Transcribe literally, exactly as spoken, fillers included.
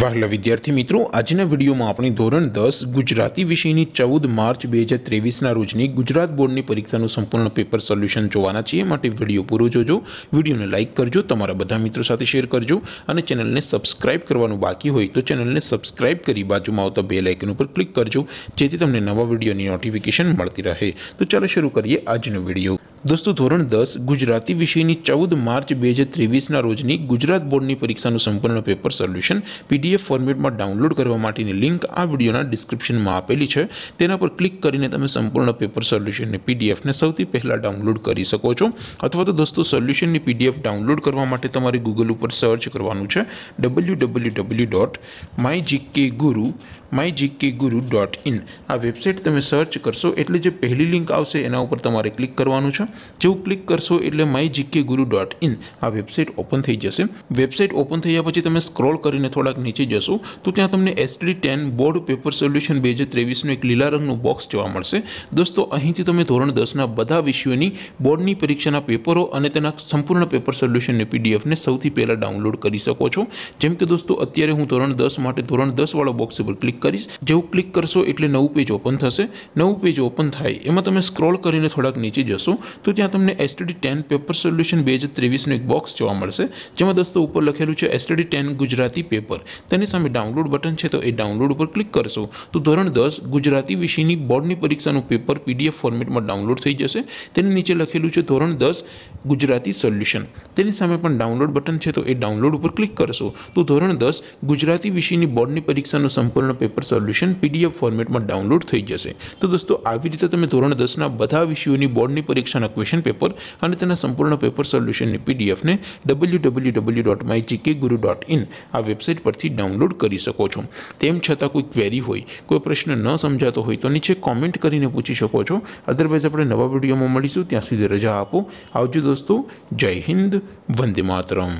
वहला विद्यार्थी मित्रों, आजना विडियो में अपने धोरण दस गुजराती विषय की चौदह मार्च दो हज़ार तेवीस ना रोजनी गुजरात बोर्ड की परीक्षा संपूर्ण पेपर सोल्यूशन जोवाना छे। माटे विडियो पूरो जोजो, विडियो ने लाइक करजो, तमारा बधा मित्रों साथे शेर करजो और चेनल ने सब्सक्राइब करवानुं बाकी होय तो चेनल ने सब्सक्राइब करी बाजू में आवता बेल आइकन पर क्लिक करजो जेथी तमने नवा विडियो की नोटिफिकेशन मळती रहे। तो चलो शुरू करिए आजनो विडियो। दोस्तों, धोरण दस गुजराती विषय की चौदह मार्च दो हज़ार तेवीस ना रोजनी गुजरात बोर्ड की परीक्षा संपूर्ण पेपर सोल्यूशन पीडीएफ फॉर्मेट में डाउनलॉड करवा माटेनी लिंक आ विडियोना डिस्क्रिप्शन में आपेली है। तेना पर क्लिक करीने तमे संपूर्ण पेपर सोल्यूशन ने पीडीएफ ने सौथी पहला डाउनलॉड करी सको छो। अथवा तो दोस्तों सोल्यूशन ने पीडीएफ डाउनलॉड करवा माटे तमारे गूगल पर सर्च करवानुं छे W W W dot my G K guru my G K guru dot in. आ वेबसाइट तमे सर्च करशो एटले जे पहली लिंक आवशे एना उपर तमारे क्लिक करवानुं छे। जो क्लिक करशो एटले my G K guru dot in आ वेबसाइट ओपन थई जशे। वेबसाइट ओपन थया पछी तमे स्क्रॉल करीने थोड़ा नीचे जशो तो त्यां तमने STD ten board paper solution दो हज़ार तेवीस नो एक लीला रंगनो बॉक्स जोवा मळशे। दोस्तों, અહીંથી તમે ધોરણ दस ના બધા વિષયોની બોર્ડની પરીક્ષાના પેપરો અને તેના સંપૂર્ણ પેપર સોલ્યુશનને પીડીએફ ને સૌથી પહેલા ડાઉનલોડ કરી શકો છો। જેમ કે દોસ્તો અત્યારે હું ધોરણ दस માટે ધોરણ दस વાળો બોક્સ ઉપર ક્લિક કરીશ। જેવું ક્લિક કરશો એટલે નવું પેજ ઓપન થશે। નવું પેજ ઓપન થાય એમાં તમે સ્ક્રોલ કરીને થોડાક નીચે જશો તો ત્યાં તમને એસટીડી टेन પેપર સોલ્યુશન दो हज़ार तेवीस નો એક બોક્સ જોવા મળશે, જેમાં દોસ્તો ઉપર લખેલું છે એસટીડી टेन ગુજરાતી पेपर। तेनी सामे डाउनलॉड बटन है तो ये डाउनलॉड पर क्लिक करशो तो धोरण दस गुजराती विषय की बोर्ड की परीक्षा पेपर पीडीएफ फॉर्मेट में डाउनलॉड थी जैसे। नीचे लखेलू है धोरण दस गुजराती सोल्यूशन। तेनी सामे पण डाउनलॉड बटन है तो ये डाउनलॉड पर क्लिक करशो तो धोरण दस गुजराती विषय की बोर्ड की परीक्षा संपूर्ण पेपर सोल्यूशन पीडीएफ फॉर्मेट में डाउनलॉड थी जैसे। तो दोस्तों आवी रीते तमे धोरण दस ना बधा विषयों की बोर्ड की परीक्षा क्वेश्चन पेपर और तेना संपूर्ण पेपर सोल्यूशन पीडीएफ ने W W W dot my G K guru dot in आ वेबसाइट पर डाउनलॉड कर सको। तेम छतां कोई क्वेरी होय, कोई प्रश्न न समझाता होय तो नीचे कॉमेंट करीने पूछी सको। अदरवाइज आपणे नवा विडियो में मळीशुं, त्यां सुधी रजा आपो। आवजो दोस्तों, जय हिंद, वंदे मातरम।